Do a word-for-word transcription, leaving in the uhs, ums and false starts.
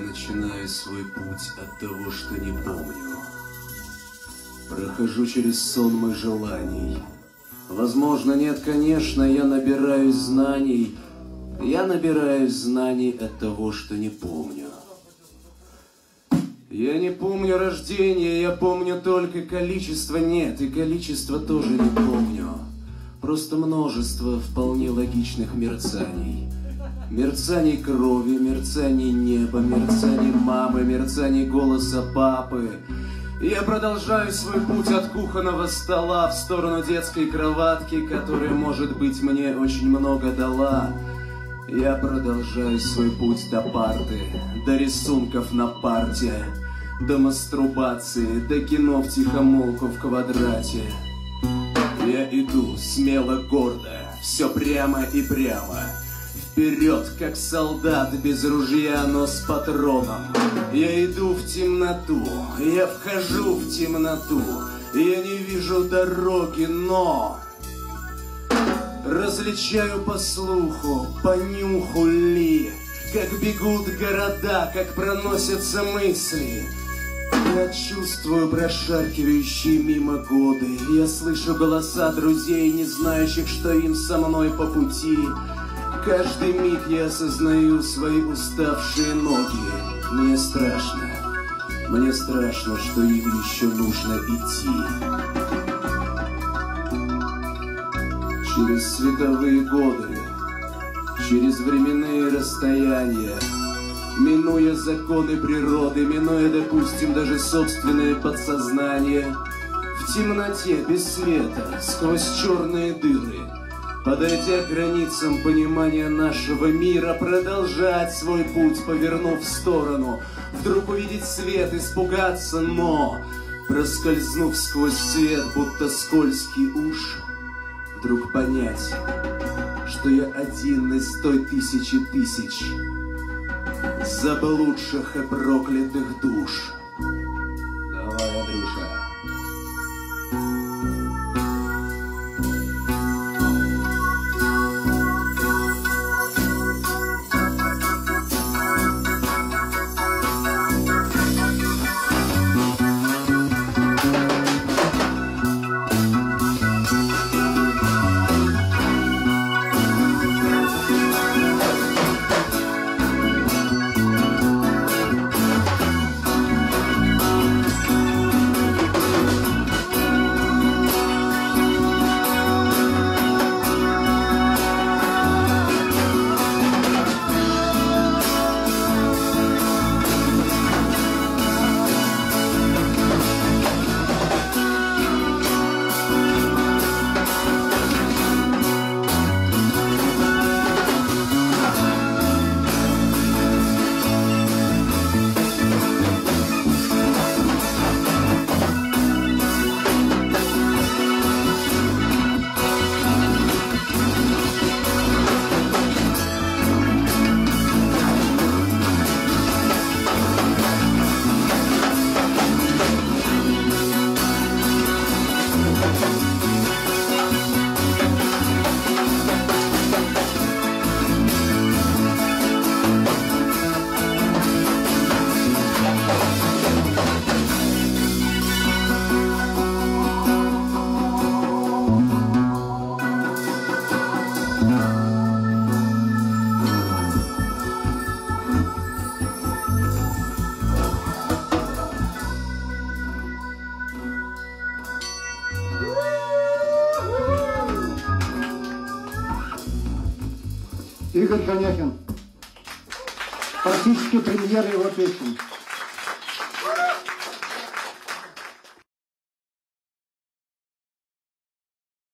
Я начинаю свой путь от того, что не помню. Прохожу через сон моих желаний. Возможно, нет, конечно, я набираюсь знаний. Я набираюсь знаний от того, что не помню. Я не помню рождения, я помню только количество. Нет, и количество тоже не помню. Просто множество вполне логичных мерцаний. Мерцаний крови, мерцаний неба, мерцаний мамы, мерцаний голоса папы. Я продолжаю свой путь от кухонного стола в сторону детской кроватки, которая, может быть, мне очень много дала. Я продолжаю свой путь до парты, до рисунков на парте, до мастурбации, до кино втихомолку в квадрате. Я иду смело, гордо, все прямо и прямо. Вперед, как солдат без ружья, но с патроном. Я иду в темноту, я вхожу в темноту. Я не вижу дороги, но различаю по слуху, по нюху ли, как бегут города, как проносятся мысли. Я чувствую прошаркивающие мимо годы. Я слышу голоса друзей, не знающих, что им со мной по пути. Каждый миг я осознаю свои уставшие ноги. Мне страшно, мне страшно, что им еще нужно идти. Через световые годы, через временные расстояния, минуя законы природы, минуя, допустим, даже собственное подсознание, в темноте, без света, сквозь черные дыры, подойдя к границам понимания нашего мира, продолжать свой путь, повернув в сторону, вдруг увидеть свет, испугаться, но, проскользнув сквозь свет, будто скользкий уж, вдруг понять, что я один из той тысячи тысяч заблудших и проклятых душ. Давай, Андрюша. Игорь Коняхин. Практически премьера его песен.